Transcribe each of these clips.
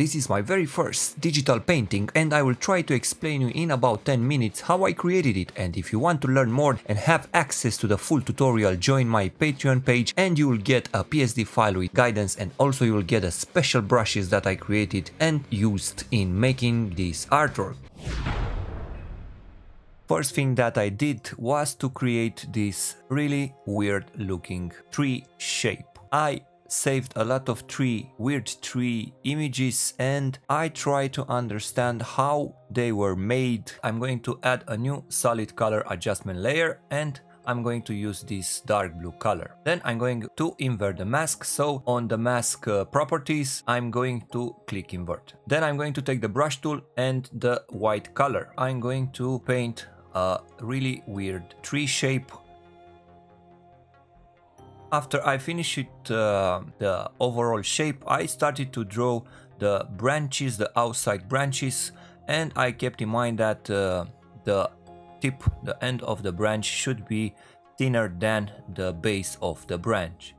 This is my very first digital painting and I will try to explain you in about 10 minutes how I created it, and if you want to learn more and have access to the full tutorial, join my Patreon page and you will get a PSD file with guidance, and also you will get a special brushes that I created and used in making this artwork. First thing that I did was to create this really weird looking tree shape. I saved a lot of weird tree images and I try to understand how they were made. I'm going to add a new solid color adjustment layer and I'm going to use this dark blue color. Then I'm going to invert the mask, so on the mask properties I'm going to click invert. Then I'm going to take the brush tool and the white color. I'm going to paint a really weird tree shape. After I finished the overall shape, I started to draw the branches, the outside branches, and I kept in mind that the end of the branch should be thinner than the base of the branch.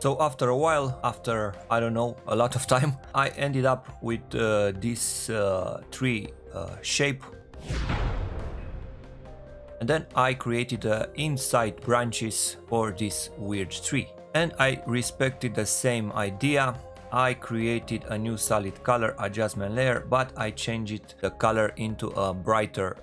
So after a while, after I don't know, a lot of time, I ended up with this tree shape. And then I created the inside branches for this weird tree. And I respected the same idea. I created a new solid color adjustment layer, but I changed the color into a brighter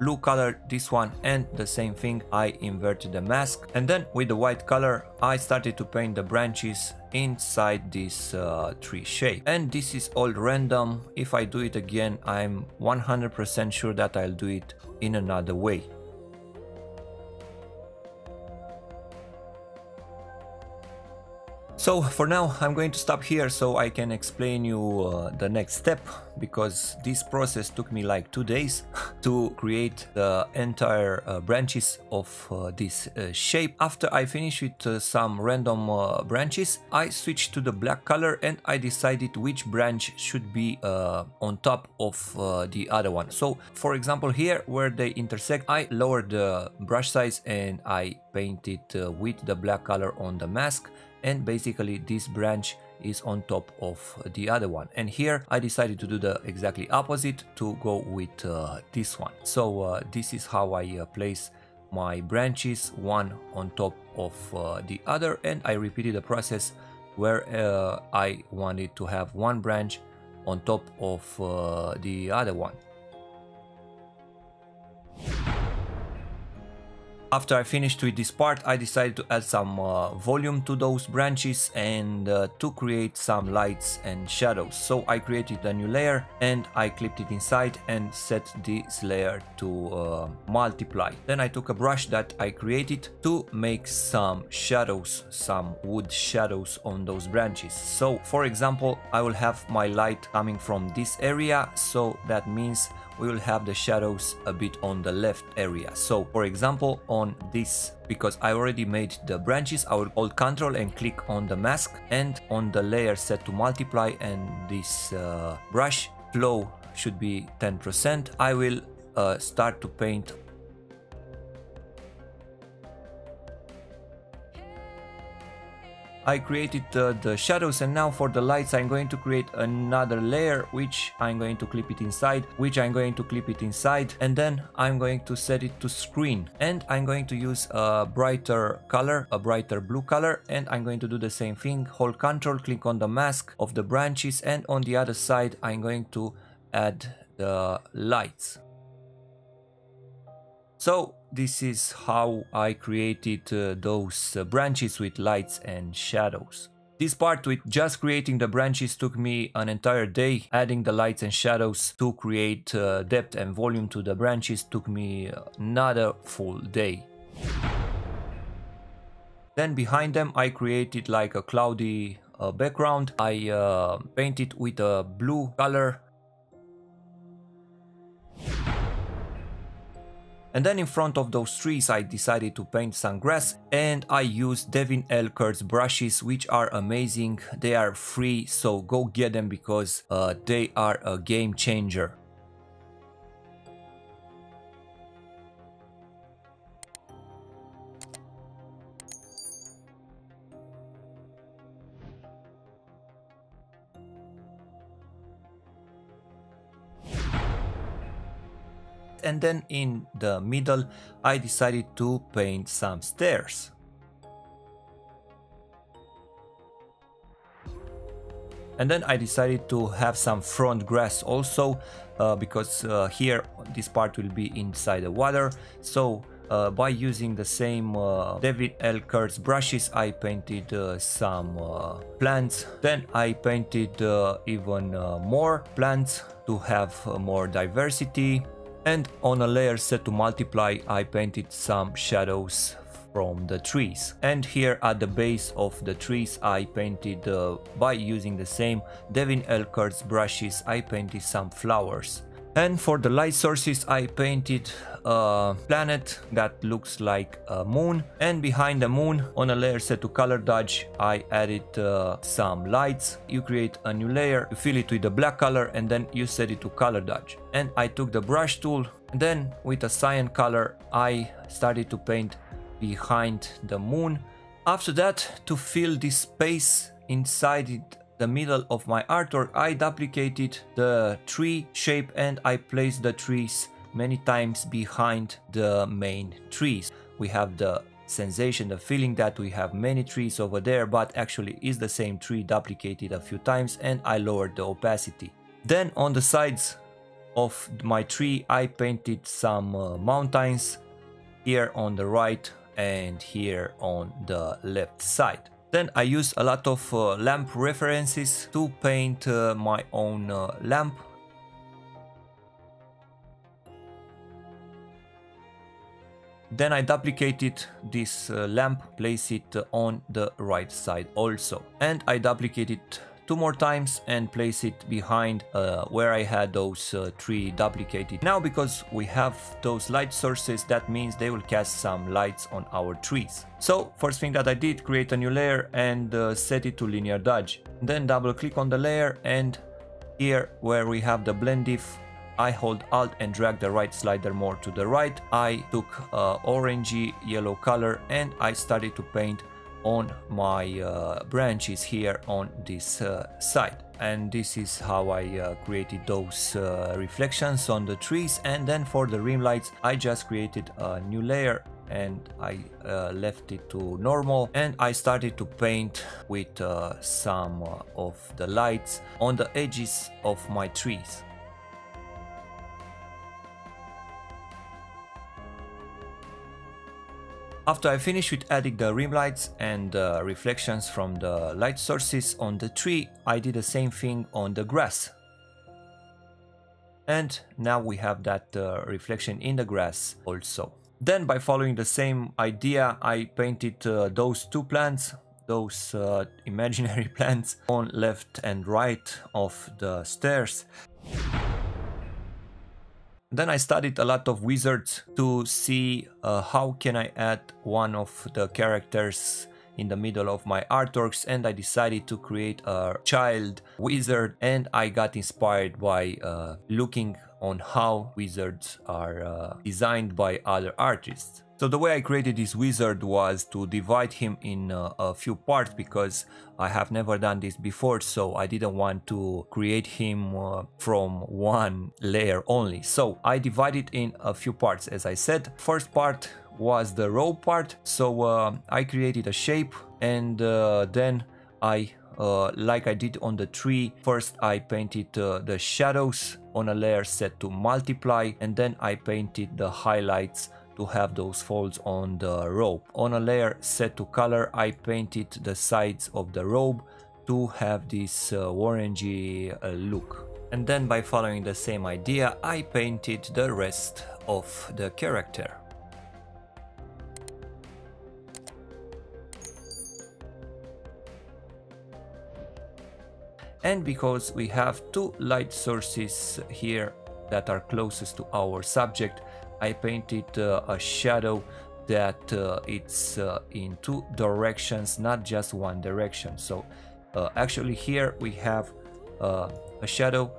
blue color, this one, and the same thing, I inverted the mask. And then with the white color, I started to paint the branches inside this tree shape. And this is all random. If I do it again, I'm 100% sure that I'll do it in another way. So for now I'm going to stop here so I can explain you the next step, because this process took me like 2 days to create the entire branches of this shape. After I finished with some random branches, I switched to the black color and I decided which branch should be on top of the other one. So for example here where they intersect, I lowered the brush size and I painted with the black color on the mask. And basically this branch is on top of the other one. And here I decided to do the exactly opposite, to go with this one. So this is how I place my branches, one on top of the other, and I repeated the process where I wanted to have one branch on top of the other one. After I finished with this part, I decided to add some volume to those branches and to create some lights and shadows. So I created a new layer and I clipped it inside and set this layer to multiply. Then I took a brush that I created to make some shadows, some wood shadows on those branches. So for example, I will have my light coming from this area, so that means we will have the shadows a bit on the left area. So for example on this, because I already made the branches, I will hold Ctrl and click on the mask, and on the layer set to multiply and this brush flow should be 10%, I will start to paint. I created the shadows, and now for the lights I'm going to create another layer, which I'm going to clip it inside, and then I'm going to set it to screen. And I'm going to use a brighter color, a brighter blue color, and I'm going to do the same thing. Hold Ctrl, click on the mask of the branches, and on the other side I'm going to add the lights. So this is how I created those branches with lights and shadows. This part with just creating the branches took me an entire day. Adding the lights and shadows to create depth and volume to the branches took me another full day. Then behind them I created like a cloudy background. I painted with a blue color. And then in front of those trees I decided to paint some grass, and I used Devin Elle Kurtz brushes, which are amazing. They are free, so go get them because they are a game changer. and then in the middle I decided to paint some stairs. And then I decided to have some front grass also, because here this part will be inside the water. So by using the same Devin Elle Kurtz brushes, I painted some plants. Then I painted even more plants to have more diversity. And on a layer set to multiply, I painted some shadows from the trees. And here at the base of the trees, I painted, by using the same Devin Elle Kurtz brushes, I painted some flowers. And for the light sources, I painted a planet that looks like a moon. And behind the moon, on a layer set to color dodge, I added some lights. You create a new layer, you fill it with a black color, and then you set it to color dodge. And I took the brush tool, and then with a cyan color, I started to paint behind the moon. After that, to fill this space inside it, the middle of my artwork, I duplicated the tree shape and I placed the trees many times behind the main trees. We have the sensation, the feeling that we have many trees over there, but actually is the same tree duplicated a few times, and I lowered the opacity. Then on the sides of my tree, I painted some mountains here on the right and here on the left side. Then I use a lot of lamp references to paint my own lamp. Then I duplicated this lamp, place it on the right side also. And I duplicated it two more times and place it behind where I had those three duplicated. Now because we have those light sources, that means they will cast some lights on our trees. So first thing that I did, create a new layer and set it to linear dodge. Then double click on the layer, and here where we have the blend diff, I hold Alt and drag the right slider more to the right. I took orangey yellow color and I started to paint on my branches here on this side. And this is how I created those reflections on the trees. And then for the rim lights, I just created a new layer and I left it to normal, and I started to paint with some of the lights on the edges of my trees. After I finished with adding the rim lights and reflections from the light sources on the tree, I did the same thing on the grass. And now we have that reflection in the grass also. Then by following the same idea, I painted those two plants, those imaginary plants, on left and right of the stairs. Then I studied a lot of wizards to see how can I add one of the characters in the middle of my artworks, and I decided to create a child wizard, and I got inspired by looking on how wizards are designed by other artists. So the way I created this wizard was to divide him in a few parts, because I have never done this before, so I didn't want to create him from one layer only. So I divided in a few parts, as I said. First part was the rope part, so I created a shape, and then I, like I did on the tree, first I painted the shadows on a layer set to multiply, and then I painted the highlights to have those folds on the robe. On a layer set to color, I painted the sides of the robe to have this orangey look. And then by following the same idea, I painted the rest of the character. And because we have two light sources here that are closest to our subject, I painted a shadow that it's in two directions, not just one direction. So actually here we have a shadow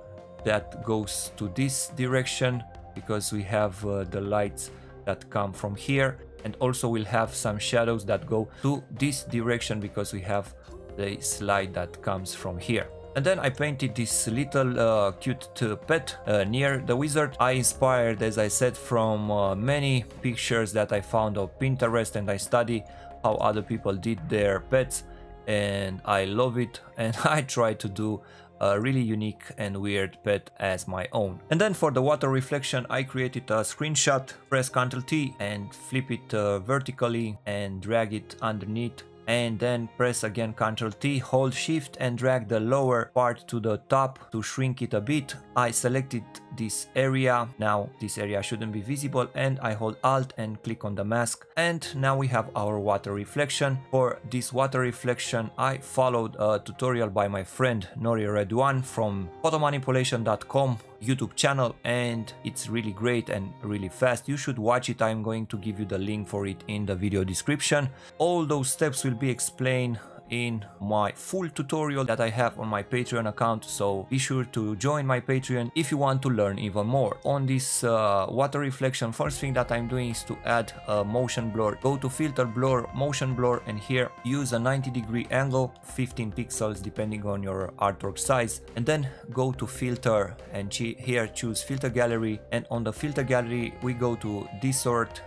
that goes to this direction, because we have the lights that come from here, and also we'll have some shadows that go to this direction because we have the light that comes from here. And then I painted this little cute pet near the wizard. I inspired, as I said, from many pictures that I found on Pinterest, and I study how other people did their pets, and I love it, and I try to do a really unique and weird pet as my own. And then for the water reflection, I created a screenshot. Press Ctrl T and flip it vertically and drag it underneath, and then press again Ctrl T, hold Shift and drag the lower part to the top to shrink it a bit. I selected this area, now this area shouldn't be visible, and I hold Alt and click on the mask, and now we have our water reflection. For this water reflection, I followed a tutorial by my friend Nouri Radwan from PhotoManipulation.com YouTube channel, and it's really great and really fast. You should watch it. I'm going to give you the link for it in the video description. All those steps will be explained in my full tutorial that I have on my Patreon account, so be sure to join my Patreon if you want to learn even more. On this water reflection, first thing that I'm doing is to add a motion blur. Go to filter, blur, motion blur, and here use a 90-degree angle, 15 pixels depending on your artwork size, and then go to filter and here choose filter gallery, and on the filter gallery we go to distort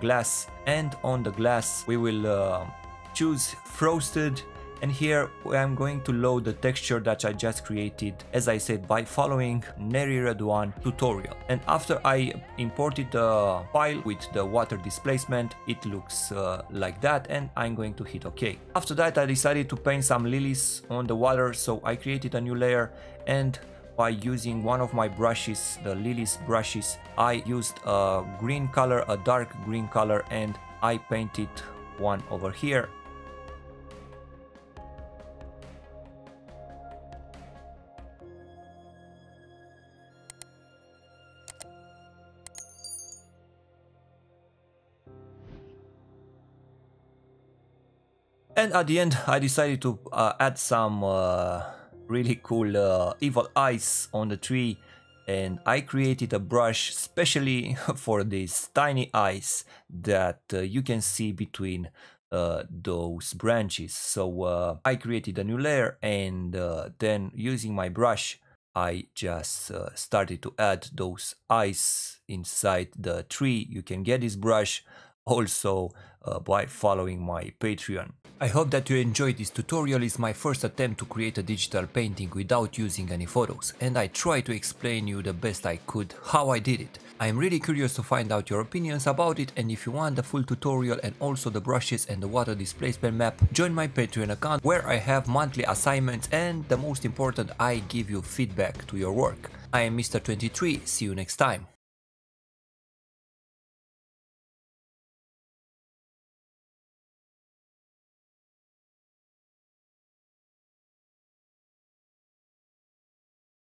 glass, and on the glass we will choose frosted, and here I'm going to load the texture that I just created, as I said, by following Nouri Radwan tutorial. And after I imported the file with the water displacement, it looks like that, and I'm going to hit OK. After that, I decided to paint some lilies on the water, so I created a new layer, and by using one of my brushes, the lilies brushes, I used a green color, a dark green color, and I painted one over here. And at the end, I decided to add some really cool evil eyes on the tree, and I created a brush specially for these tiny eyes that you can see between those branches. So I created a new layer, and then using my brush I just started to add those eyes inside the tree. You can get this brush also by following my Patreon. I hope that you enjoyed this tutorial. It's my first attempt to create a digital painting without using any photos, and I try to explain you the best I could how I did it. I'm really curious to find out your opinions about it, and if you want the full tutorial and also the brushes and the water displacement map, join my Patreon account where I have monthly assignments, and the most important, I give you feedback to your work. I am Mr23, see you next time.